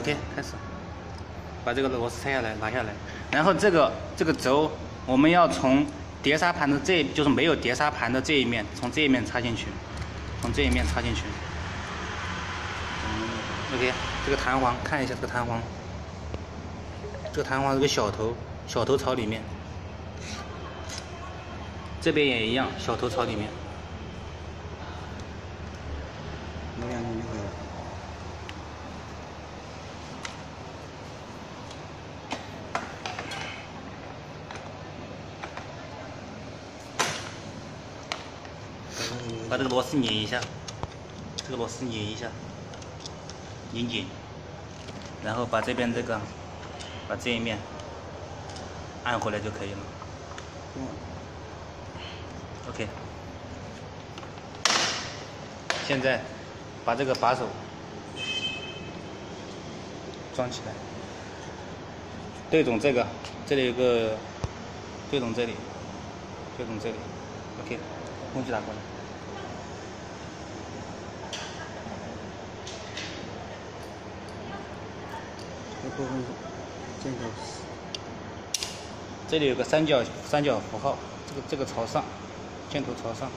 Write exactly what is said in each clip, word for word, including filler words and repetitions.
OK， 开始，把这个螺丝拆下来，拿下来。然后这个这个轴，我们要从碟刹盘的这，就是没有碟刹盘的这一面，从这一面插进去，从这一面插进去。嗯、OK， 这个弹簧，看一下这个弹簧，这个弹簧是个小头，小头朝里面。这边也一样，小头朝里面。能量就可以了。 把这个螺丝拧一下，这个螺丝拧一下，拧紧，然后把这边这个，把这一面按回来就可以了。嗯。OK。现在把这个把手装起来，对准这个，这里有个，对准这里，对准这里 ，OK， 工具拿过来。 部分箭头，这里有个三角三角符号，这个这个朝上，箭头朝上。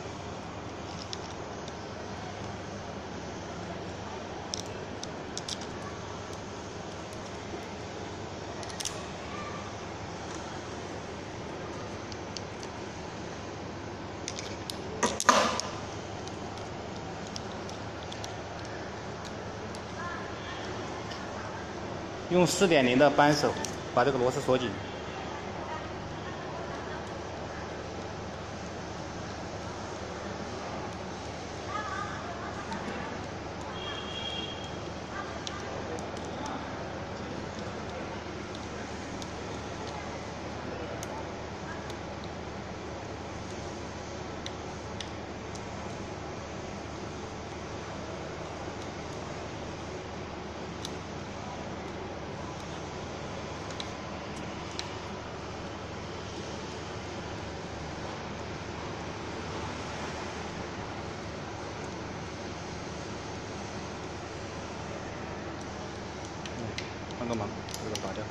用 四点零 的扳手把这个螺丝锁紧，帮个忙，这个拔掉。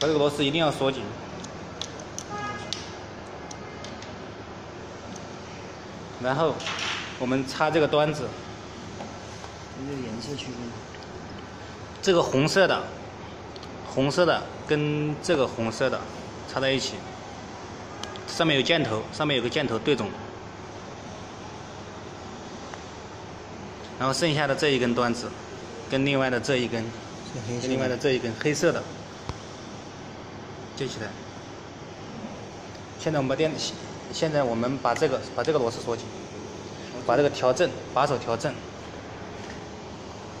把这个螺丝一定要锁紧。 然后我们插这个端子。 这个颜色区分，这个红色的，红色的跟这个红色的插在一起，上面有箭头，上面有个箭头对准，然后剩下的这一根端子，跟另外的这一根，跟另外的这一根黑色的接起来。现在我们把电，现在我们把这个把这个螺丝锁紧，把这个调正，把手调正。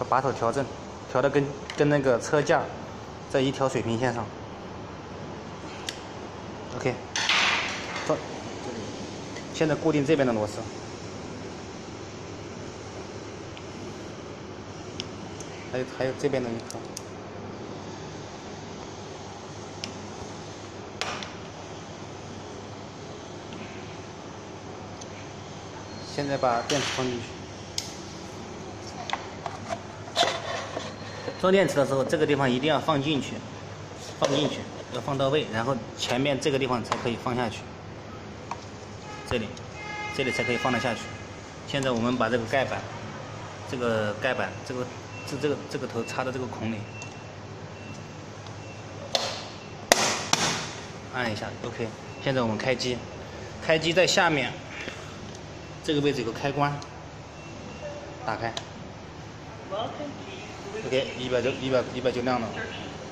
把把手调正，调的跟跟那个车架在一条水平线上。OK， 这现在固定这边的螺丝，还有还有这边的一颗。现在把电池放进去。 装电池的时候，这个地方一定要放进去，放进去要放到位，然后前面这个地方才可以放下去，这里，这里才可以放得下去。现在我们把这个盖板，这个盖板，这个这这个这个头插到这个孔里，按一下 ，OK。现在我们开机，开机在下面这个位置有个开关，打开。 OK， 一百九一百一百九亮了，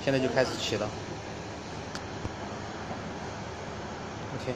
现在就开始起了。OK。